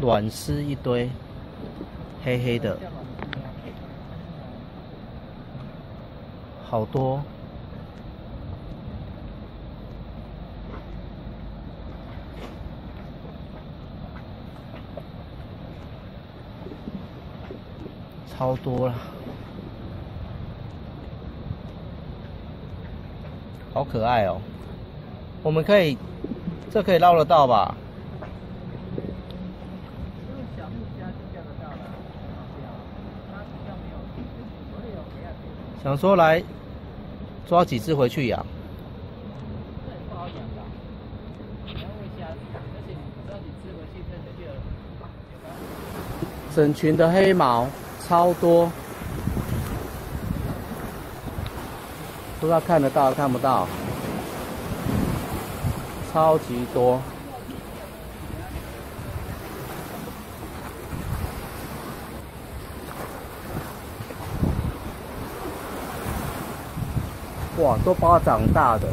卵丝一堆，黑黑的，好多。 超多了，好可爱哦！我们可以，这可以捞得到吧？想说来抓几只回去养。 整群的黑毛超多，不知道看得到看不到，超级多。哇，都巴掌大的，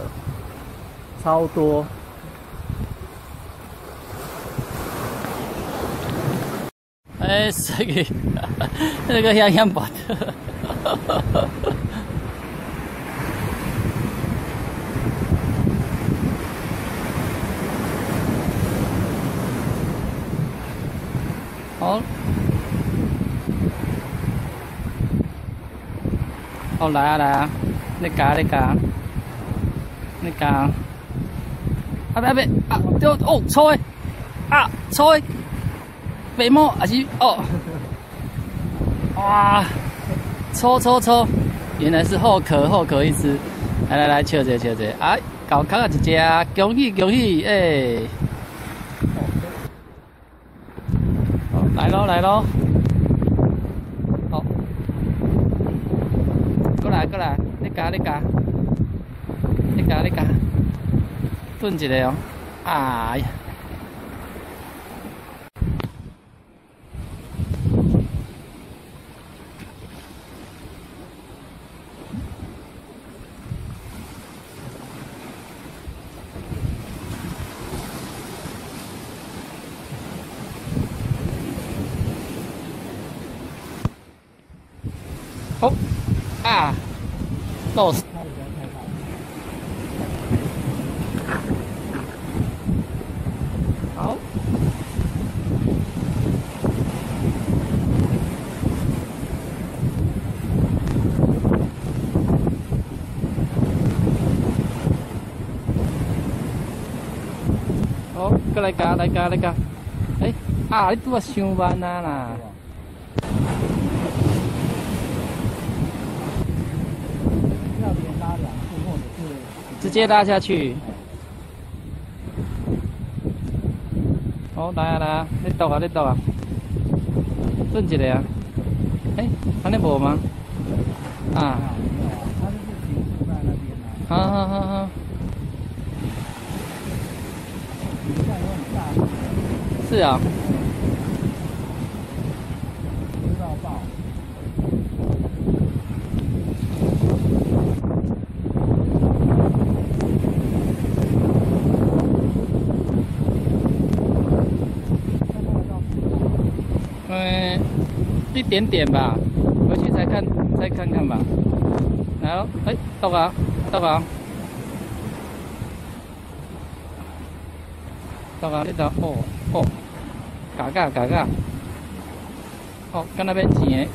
超多。 哎，这个那个香香巴的，好，好来啊来啊，你夹，啊对哦，错的，啊错的。 白毛还是哦，哇，抽，原来是后壳一只，来，笑者，哎，搞壳啊一只，恭喜，哎、欸，来喽，好，过来，你夹，蹲一下哦，哎呀。 哦，啊，到死！好，好，过来夹，来夹，哎，啊，你拄啊上班啊啦！ 直接拉下去。好、哦，来啊，你倒啊，蹲一下啊。哎，安尼无吗？啊。好。是啊。一点点吧，回去再看看吧。然后，哎，到吧，你到，哦，嘎嘎，哦，跟那边钱。